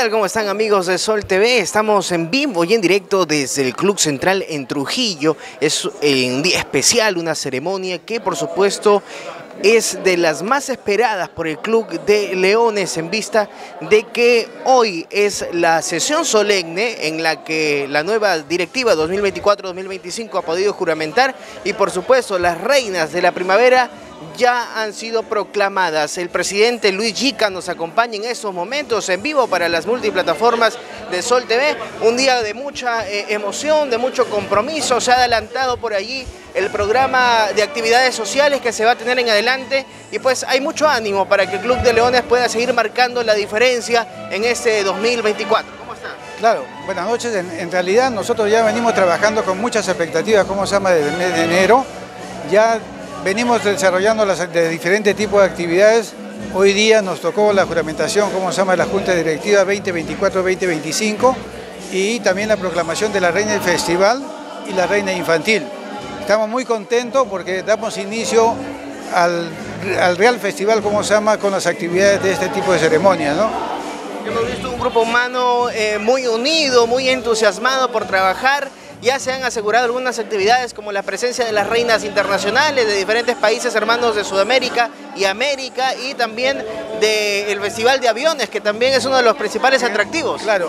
tal? ¿Cómo están, amigos de Sol TV? Estamos en vivo y en directo desde el Club Central en Trujillo. Es un día especial, una ceremonia que por supuesto es de las más esperadas por el Club de Leones en vista de que hoy es la sesión solemne en la que la nueva directiva 2024-2025 ha podido juramentar y por supuesto las reinas de la primavera ya han sido proclamadas. El presidente Luis Gica nos acompaña en estos momentos en vivo para las multiplataformas de Sol TV. Un día de mucha emoción, de mucho compromiso. Se ha adelantado por allí el programa de actividades sociales que se va a tener en adelante y pues hay mucho ánimo para que el Club de Leones pueda seguir marcando la diferencia en este 2024. ¿Cómo está? Claro, buenas noches. En realidad nosotros ya venimos trabajando con muchas expectativas, ¿cómo se llama? Desde el mes de enero ya venimos desarrollando de diferentes tipos de actividades. Hoy día nos tocó la juramentación, como se llama, la Junta Directiva 2024-2025 y también la proclamación de la Reina del Festival y la Reina Infantil. Estamos muy contentos porque damos inicio al Real Festival, como se llama, con las actividades de este tipo de ceremonias, ¿no? Hemos visto un grupo humano muy unido, muy entusiasmado por trabajar. Ya se han asegurado algunas actividades como la presencia de las reinas internacionales de diferentes países hermanos de Sudamérica y América y también del Festival de Aviones, que también es uno de los principales atractivos. Claro,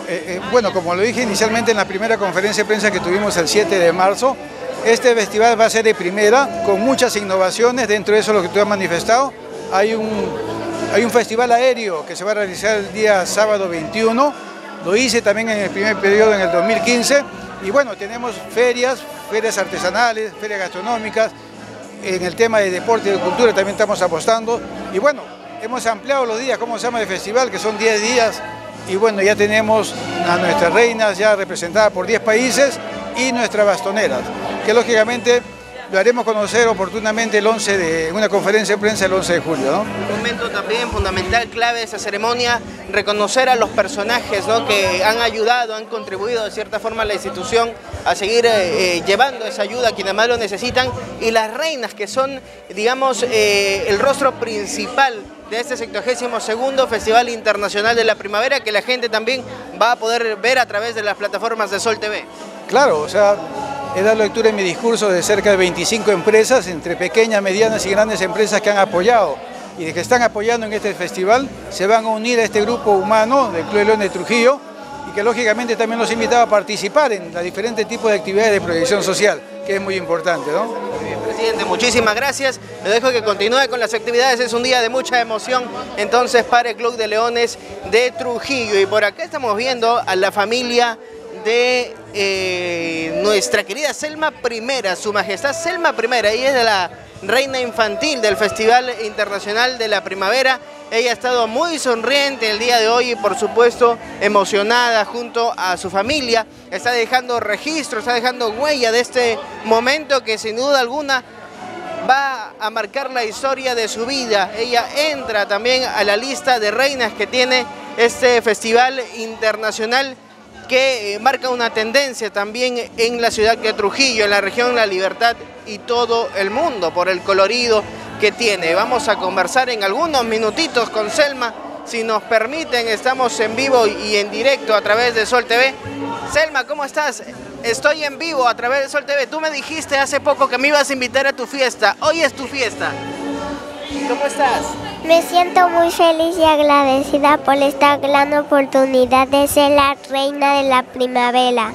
bueno, como lo dije inicialmente en la primera conferencia de prensa que tuvimos el 7 de marzo, este festival va a ser de primera, con muchas innovaciones. Dentro de eso, lo que tú has manifestado, hay un festival aéreo que se va a realizar el día sábado 21, lo hice también en el primer periodo en el 2015, y bueno, tenemos ferias artesanales, ferias gastronómicas, en el tema de deporte y de cultura también estamos apostando. Y bueno, hemos ampliado los días, como se llama, de festival, que son 10 días. Y bueno, ya tenemos a nuestras reinas ya representadas por 10 países y nuestras bastoneras, que lógicamente lo haremos conocer oportunamente en una conferencia de prensa el 11 de julio, ¿no? Un momento también fundamental, clave de esa ceremonia, reconocer a los personajes, ¿no?, que han ayudado, han contribuido de cierta forma a la institución a seguir llevando esa ayuda a quienes más lo necesitan, y las reinas que son, digamos, el rostro principal de este 72º Festival Internacional de la Primavera, que la gente también va a poder ver a través de las plataformas de Sol TV. Claro, o sea, he dado lectura en mi discurso de cerca de 25 empresas, entre pequeñas, medianas y grandes empresas que han apoyado y de que están apoyando en este festival. Se van a unir a este grupo humano del Club de Leones de Trujillo y que lógicamente también los invitaba a participar en los diferentes tipos de actividades de proyección social, que es muy importante, ¿no? Muy bien, presidente, muchísimas gracias. Le dejo que continúe con las actividades. Es un día de mucha emoción entonces para el Club de Leones de Trujillo. Y por acá estamos viendo a la familia de nuestra querida Selma I, su majestad Selma I, ella es de la reina infantil del Festival Internacional de la Primavera. Ella ha estado muy sonriente el día de hoy y por supuesto emocionada junto a su familia. Está dejando registro, está dejando huella de este momento que sin duda alguna va a marcar la historia de su vida. Ella entra también a la lista de reinas que tiene este Festival Internacional, que marca una tendencia también en la ciudad de Trujillo, en la región La Libertad y todo el mundo por el colorido que tiene. Vamos a conversar en algunos minutitos con Selma, si nos permiten. Estamos en vivo y en directo a través de Sol TV. Selma, ¿cómo estás? Estoy en vivo a través de Sol TV. Tú me dijiste hace poco que me ibas a invitar a tu fiesta. Hoy es tu fiesta. ¿Cómo estás? Me siento muy feliz y agradecida por esta gran oportunidad de ser la reina de la primavera.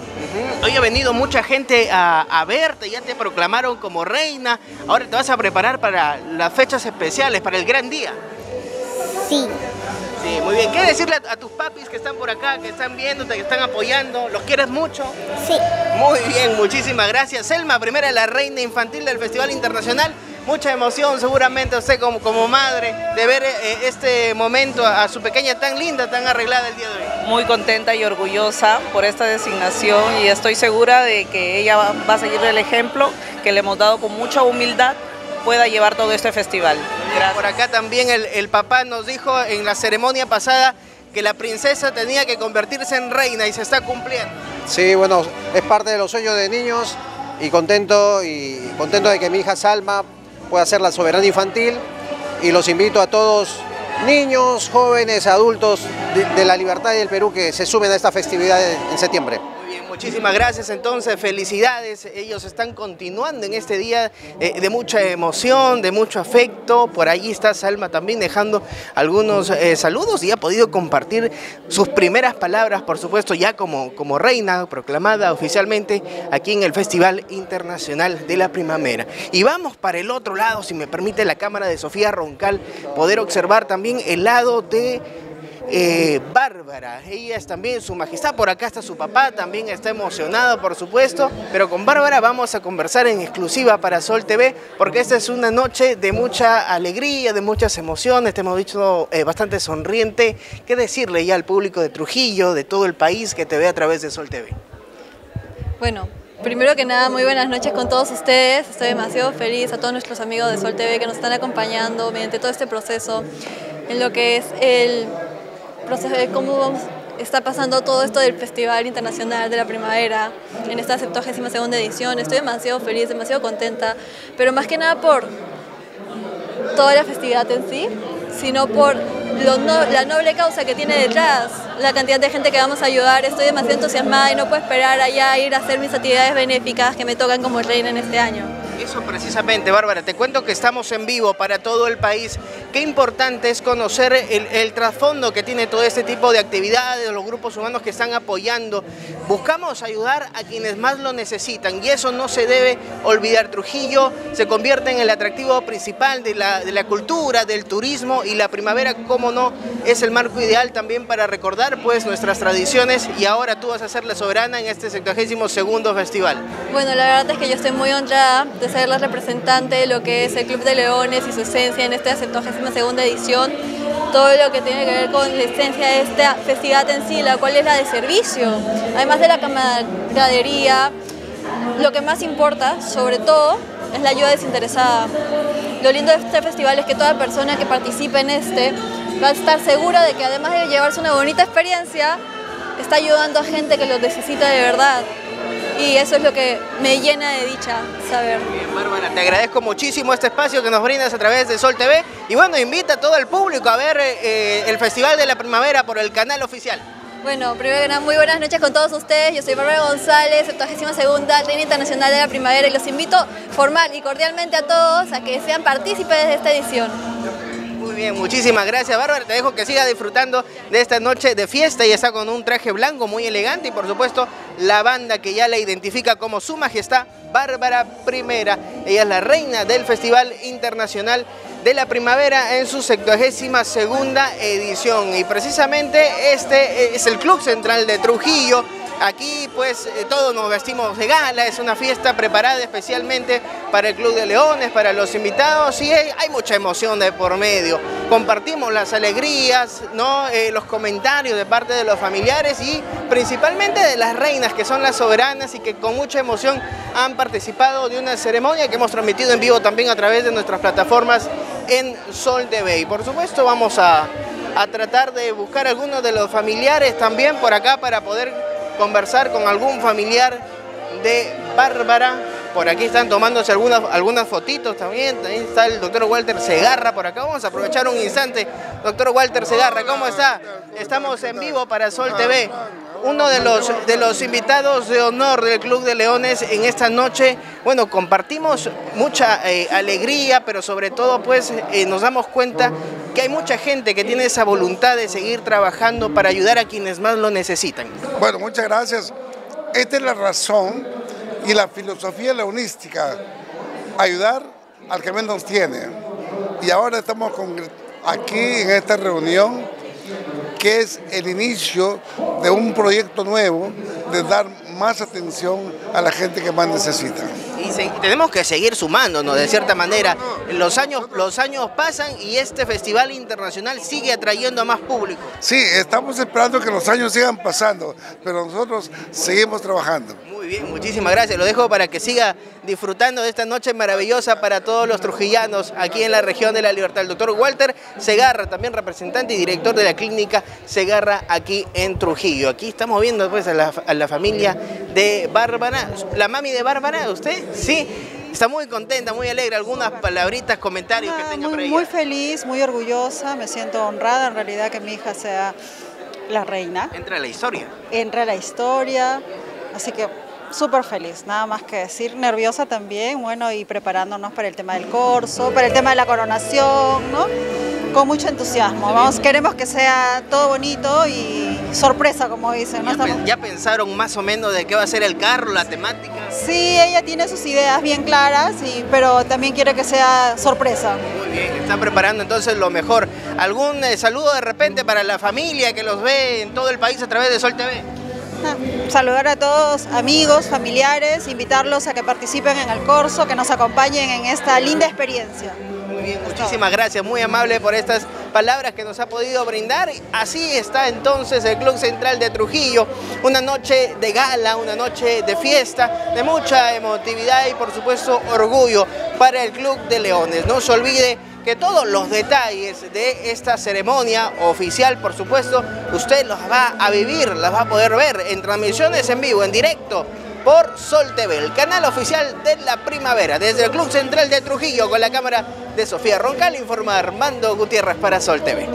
Hoy ha venido mucha gente a verte, ya te proclamaron como reina. Ahora te vas a preparar para las fechas especiales, para el gran día. Sí. Sí, muy bien. ¿Qué decirle a tus papis que están por acá, que están viéndote, que están apoyando? ¿Los quieres mucho? Sí. Muy bien, muchísimas gracias. Selma I, la reina infantil del Festival Internacional. Mucha emoción seguramente usted como madre de ver este momento a su pequeña tan linda, tan arreglada el día de hoy. Muy contenta y orgullosa por esta designación y estoy segura de que ella va a seguir el ejemplo que le hemos dado, con mucha humildad pueda llevar todo este festival. Gracias. Por acá también el papá nos dijo en la ceremonia pasada que la princesa tenía que convertirse en reina y se está cumpliendo. Sí, bueno, es parte de los sueños de niños y contento de que mi hija Salma pueda ser la soberana infantil, y los invito a todos niños, jóvenes, adultos de La Libertad y del Perú que se sumen a esta festividad en septiembre. Muy bien, muchísimas gracias entonces, felicidades. Ellos están continuando en este día de mucha emoción, de mucho afecto. Por allí está Salma también dejando algunos saludos y ha podido compartir sus primeras palabras, por supuesto, ya como reina proclamada oficialmente aquí en el Festival Internacional de la Primavera. Y vamos para el otro lado, si me permite la cámara de Sofía Roncal, poder observar también el lado de Bárbara. Ella es también su majestad, por acá está su papá, también está emocionado por supuesto, pero con Bárbara vamos a conversar en exclusiva para Sol TV, porque esta es una noche de mucha alegría, de muchas emociones, te hemos dicho bastante sonriente. ¿Qué decirle ya al público de Trujillo, de todo el país que te ve a través de Sol TV? Bueno, primero que nada, muy buenas noches con todos ustedes, estoy demasiado feliz, a todos nuestros amigos de Sol TV que nos están acompañando mediante todo este proceso, en lo que es el proceso de cómo está pasando todo esto del Festival Internacional de la Primavera en esta 72ª edición. Estoy demasiado feliz, demasiado contenta, pero más que nada por toda la festividad en sí, sino por la noble causa que tiene detrás, la cantidad de gente que vamos a ayudar. Estoy demasiado entusiasmada y no puedo esperar allá a ir a hacer mis actividades benéficas que me tocan como reina en este año. Eso precisamente, Bárbara, te cuento que estamos en vivo para todo el país. Qué importante es conocer el trasfondo que tiene todo este tipo de actividades, los grupos humanos que están apoyando. Buscamos ayudar a quienes más lo necesitan y eso no se debe olvidar. Trujillo se convierte en el atractivo principal de la cultura, del turismo, y la primavera, cómo no, es el marco ideal también para recordar pues nuestras tradiciones, y ahora tú vas a ser la soberana en este 72º festival. Bueno, la verdad es que yo estoy muy honrada de ser la representante de lo que es el Club de Leones y su esencia en esta 72ª edición, todo lo que tiene que ver con la esencia de esta festividad en sí, la cual es la de servicio, además de la camaradería. Lo que más importa, sobre todo, es la ayuda desinteresada. Lo lindo de este festival es que toda persona que participe en este va a estar segura de que además de llevarse una bonita experiencia, está ayudando a gente que lo necesita de verdad. Y eso es lo que me llena de dicha, saber. Bien, Bárbara, te agradezco muchísimo este espacio que nos brindas a través de Sol TV. Y bueno, invita a todo el público a ver el Festival de la Primavera por el canal oficial. Bueno, primero que nada, muy buenas noches con todos ustedes. Yo soy Bárbara González, 72ª Reina Internacional de la Primavera. Y los invito formal y cordialmente a todos a que sean partícipes de esta edición. Muy bien, muchísimas gracias, Bárbara. Te dejo que siga disfrutando de esta noche de fiesta. Y está con un traje blanco muy elegante y por supuesto la banda que ya la identifica como su majestad, Bárbara I. Ella es la reina del Festival Internacional de la Primavera en su 72ª edición. Y precisamente este es el Club Central de Trujillo. Aquí pues todos nos vestimos de gala, es una fiesta preparada especialmente para el Club de Leones, para los invitados, y hay mucha emoción de por medio. Compartimos las alegrías, ¿no? Los comentarios de parte de los familiares y principalmente de las reinas, que son las soberanas y que con mucha emoción han participado de una ceremonia que hemos transmitido en vivo también a través de nuestras plataformas en Sol TV. Y por supuesto vamos a tratar de buscar algunos de los familiares también por acá para poder conversar con algún familiar de Bárbara. Por aquí están tomándose algunas fotitos también. También está el doctor Walter Segarra por acá. Vamos a aprovechar un instante. Doctor Walter Segarra, ¿cómo está? Estamos en vivo para Sol TV. Uno de los invitados de honor del Club de Leones en esta noche. Bueno, compartimos mucha alegría, pero sobre todo pues nos damos cuenta que hay mucha gente que tiene esa voluntad de seguir trabajando para ayudar a quienes más lo necesitan. Bueno, muchas gracias. Esta es la razón y la filosofía leonística, ayudar al que menos tiene. Y ahora estamos aquí en esta reunión, que es el inicio de un proyecto nuevo de dar más atención a la gente que más necesita. Y tenemos que seguir sumándonos de cierta manera. Los años pasan y este festival internacional sigue atrayendo a más público. Sí, estamos esperando que los años sigan pasando, pero nosotros seguimos trabajando. Muy bien, muchísimas gracias. Lo dejo para que siga disfrutando de esta noche maravillosa para todos los trujillanos aquí en la región de La Libertad. El doctor Walter Segarra, también representante y director de la clínica Segarra aquí en Trujillo. Aquí estamos viendo pues a la familia de Bárbara. ¿La mami de Bárbara, usted? Sí, Está muy contenta, muy alegre. Algunas palabritas, comentarios que tenga para ella. Muy feliz, muy orgullosa. Me siento honrada en realidad que mi hija sea la reina. Entra a la historia. Entra a la historia. Así que súper feliz, nada más que decir. Nerviosa también, bueno, y preparándonos para el tema del corso, para el tema de la coronación, ¿no? Con mucho entusiasmo. Vamos, queremos que sea todo bonito y sorpresa, como dicen. ¿No? ¿Ya pensaron más o menos de qué va a ser el carro, la temática? Sí, ella tiene sus ideas bien claras, pero también quiere que sea sorpresa. Muy bien, están preparando entonces lo mejor. ¿Algún saludo de repente para la familia que los ve en todo el país a través de Sol TV? Saludar a todos, amigos, familiares, invitarlos a que participen en el corso, que nos acompañen en esta linda experiencia. Muy bien, muchísimas gracias, muy amable por estas palabras que nos ha podido brindar. Así está entonces el Club Central de Trujillo, una noche de gala, una noche de fiesta, de mucha emotividad y por supuesto orgullo para el Club de Leones. No se olvide que todos los detalles de esta ceremonia oficial, por supuesto, usted los va a vivir, las va a poder ver en transmisiones en vivo, en directo, por Sol TV, el canal oficial de la primavera, desde el Club Central de Trujillo, con la cámara de Sofía Roncal, informa Armando Gutiérrez para Sol TV.